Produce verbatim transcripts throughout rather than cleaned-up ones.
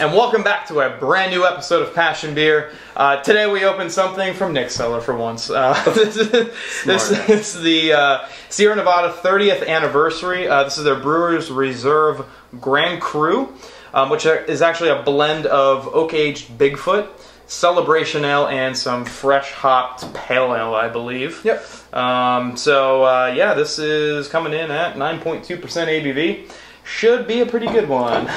and welcome back to a brand new episode of Passion Beer. Uh, today we opened something from Nick's Cellar for once. Uh, this, is, this is the uh, Sierra Nevada thirtieth anniversary. Uh, this is their Brewers Reserve Grand Cru, um, which is actually a blend of oak-aged Bigfoot, Celebration Ale, and some fresh hopped Pale Ale, I believe. Yep. Um, so uh, yeah, this is coming in at nine point two percent A B V. Should be a pretty good one.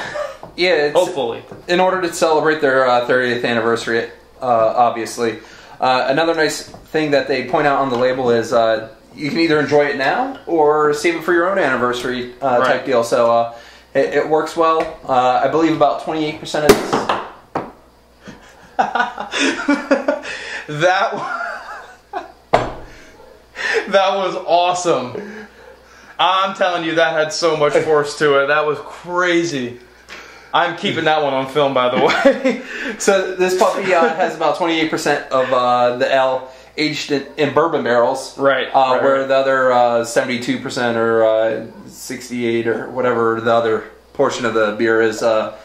Yeah, it's, hopefully. In order to celebrate their uh, thirtieth anniversary, uh, obviously. Uh, another nice thing that they point out on the label is uh, you can either enjoy it now or save it for your own anniversary uh, right. type deal. So uh, it, it works well. Uh, I believe about twenty-eight percent of this. that, was... that was awesome. I'm telling you, that had so much force to it. That was crazy. I'm keeping that one on film, by the way. So this puppy uh, has about twenty-eight percent of uh, the ale aged in, in bourbon barrels. Right. Uh, right where right. the other seventy-two percent uh, or uh, sixty-eight or whatever the other portion of the beer is, uh,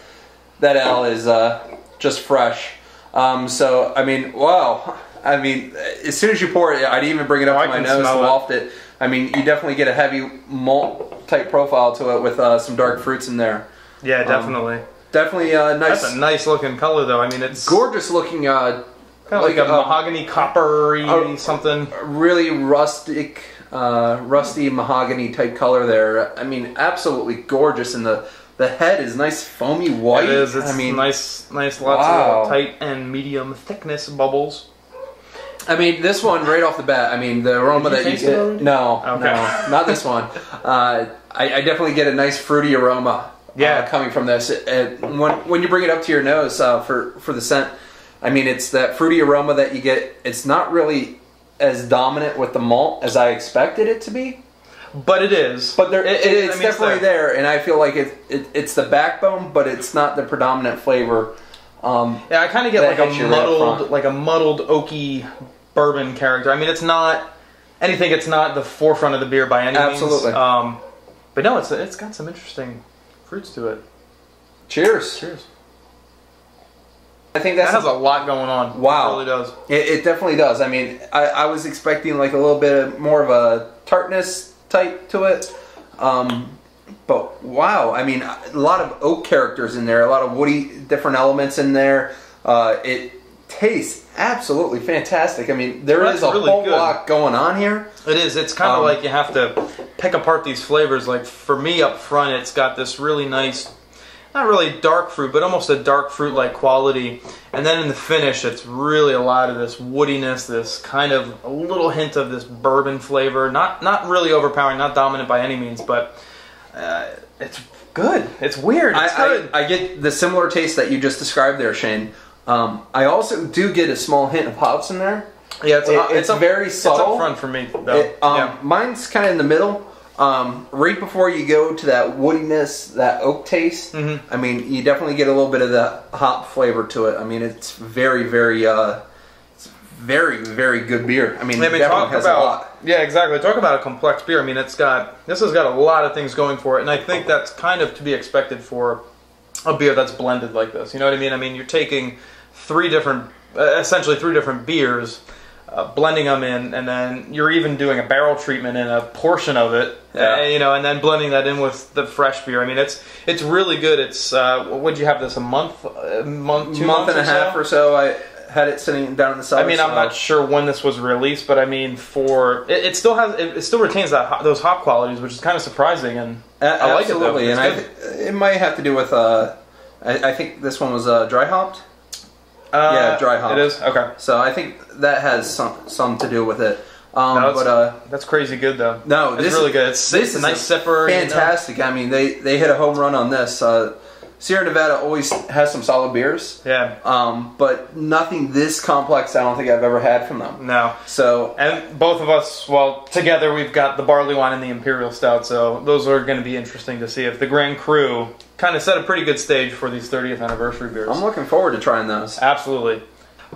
that ale is uh, just fresh. Um, so, I mean, wow. I mean, as soon as you pour it, I didn't even bring it up oh, to my nose and waft it. I mean, you definitely get a heavy malt type profile to it with uh, some dark fruits in there. Yeah, definitely. Um, definitely uh, nice. That's a nice looking color, though. I mean, it's gorgeous looking. Uh, kind of like, like a, a mahogany, coppery, something. Really rustic, uh, rusty mahogany type color there. I mean, absolutely gorgeous, and the the head is nice foamy white. It is. It's I mean, nice, nice, lots wow. of tight and medium thickness bubbles. I mean, this one right off the bat. I mean, the aroma Did you that you get. Already? No, okay. no, not this one. Uh, I, I definitely get a nice fruity aroma. Yeah, uh, coming from this, it, it, when when you bring it up to your nose uh, for for the scent, I mean, it's that fruity aroma that you get. It's not really as dominant with the malt as I expected it to be, but it is. But there, it, it, it's I mean, definitely it's there. there, and I feel like it, it it's the backbone, but it's not the predominant flavor. Um, yeah, I kind of get like a muddled, right like a muddled oaky bourbon character. I mean, it's not anything. It's not the forefront of the beer by any Absolutely. means. Absolutely. Um, but no, it's it's got some interesting fruits to it. Cheers. Cheers. I think that's that has a lot going on. Wow. It really does. It, it definitely does. I mean, I, I was expecting like a little bit of more of a tartness type to it. Um, but wow. I mean, a lot of oak characters in there, a lot of woody different elements in there. Uh, it tastes absolutely fantastic. I mean, there that's is a really whole good. lot going on here. It is. It's kind of um, like you have to pick apart these flavors. Like for me up front, it's got this really nice, not really dark fruit, but almost a dark fruit like quality, and then in the finish it's really a lot of this woodiness, this kind of a little hint of this bourbon flavor, not not really overpowering, not dominant by any means, but uh, it's good. It's weird. It's I, good. I, I get the similar taste that you just described there, Shane. um, I also do get a small hint of hops in there. Yeah, it's, it, a, it's, it's very subtle. It's up front for me, though. It, um, yeah. Mine's kind of in the middle. Um, right before you go to that woodiness, that oak taste, mm-hmm. I mean, you definitely get a little bit of the hop flavor to it. I mean, it's very, very, uh, it's very, very good beer. I mean, I mean it definitely has about, a lot. Yeah, exactly. Talk about a complex beer. I mean, it's got, this has got a lot of things going for it, and I think that's kind of to be expected for a beer that's blended like this. You know what I mean? I mean, you're taking three different, uh, essentially three different beers, Uh, blending them in, and then you're even doing a barrel treatment in a portion of it, yeah. uh, you know, and then blending that in with the fresh beer. I mean, it's it's really good. It's uh, would you have this a month, a month, two month and a half or so? I had it sitting down in the cellar. I mean, I'm not sure when this was released, but I mean, for it, it still has it, it still retains that those hop qualities, which is kind of surprising, and I like it though. Absolutely, and I it might have to do with uh, I, I think this one was uh, dry hopped. Uh, yeah, dry hop. It is? Okay. So I think that has some some to do with it. Um, no, but uh, that's crazy good, though. No, this it's really is, good. It's, this it's is nice zipper. Fantastic. You know? I mean, they, they hit a home run on this. Uh, Sierra Nevada always has some solid beers. Yeah. Um, but nothing this complex I don't think I've ever had from them. No. So and both of us, well, together we've got the barley wine and the Imperial Stout, so those are going to be interesting to see if the Grand Cru kind of set a pretty good stage for these thirtieth anniversary beers. I'm looking forward to trying those. Absolutely.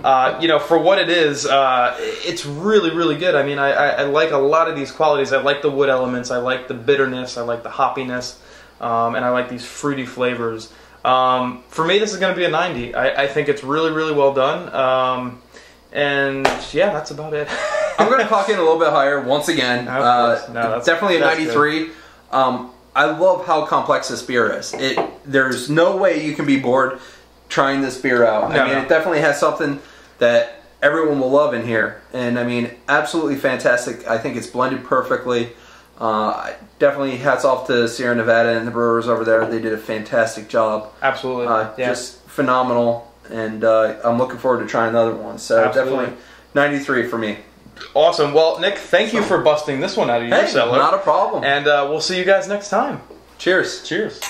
Uh, you know, for what it is, uh, it's really, really good. I mean, I, I, I like a lot of these qualities. I like the wood elements. I like the bitterness. I like the hoppiness. um, and I like these fruity flavors. Um, for me, this is going to be a ninety. I, I think it's really, really well done. Um, and yeah, that's about it. I'm going to clock in a little bit higher once again. No, uh, no, that's, definitely a ninety-three. Um, I love how complex this beer is. It there's no way you can be bored trying this beer out. No, I mean, no. It definitely has something that everyone will love in here, and I mean, absolutely fantastic. I think it's blended perfectly. Uh, definitely hats off to Sierra Nevada and the brewers over there. They did a fantastic job. Absolutely. Uh, yeah. Just phenomenal, and uh, I'm looking forward to trying another one. So absolutely. Definitely ninety-three for me. Awesome. Well, Nick, thank you for busting this one out of your hey, cellar. Not a problem. And uh, we'll see you guys next time. Cheers. Cheers.